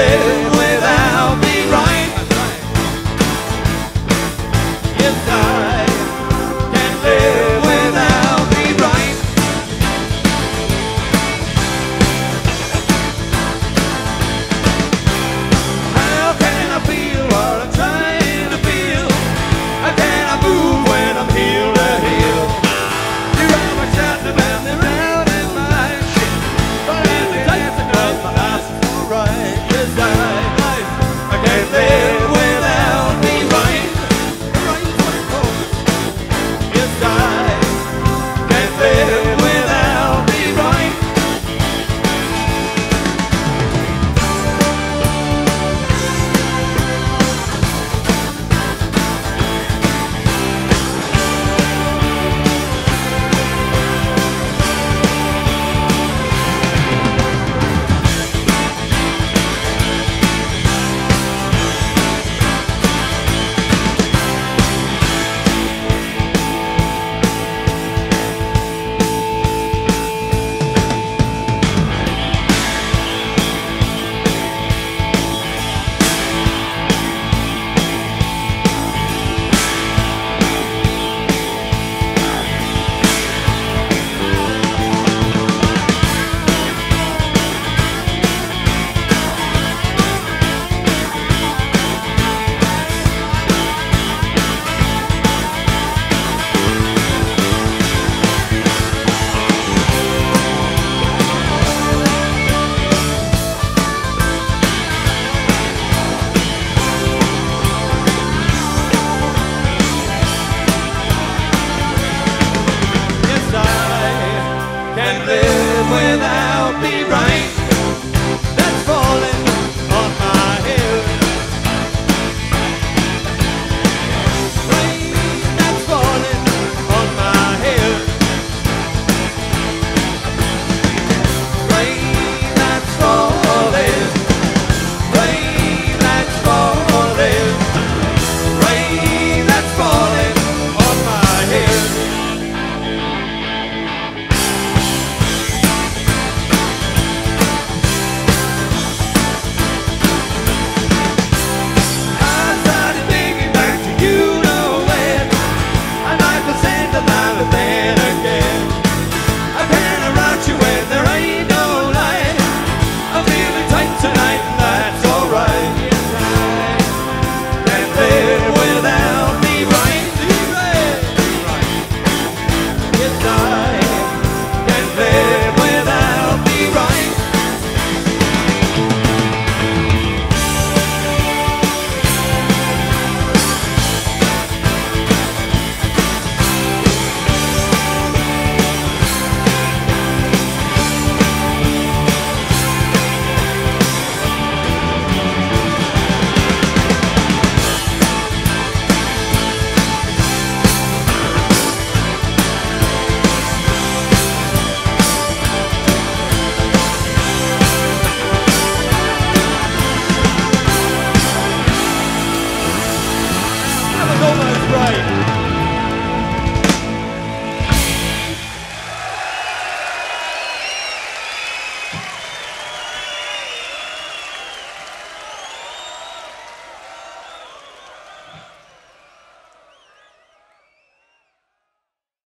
live without the right. Yes, I can live without the right. How can I feel what I'm trying to feel? How can I move when I'm heel to heel? You're all my shots about the right. Live without the right.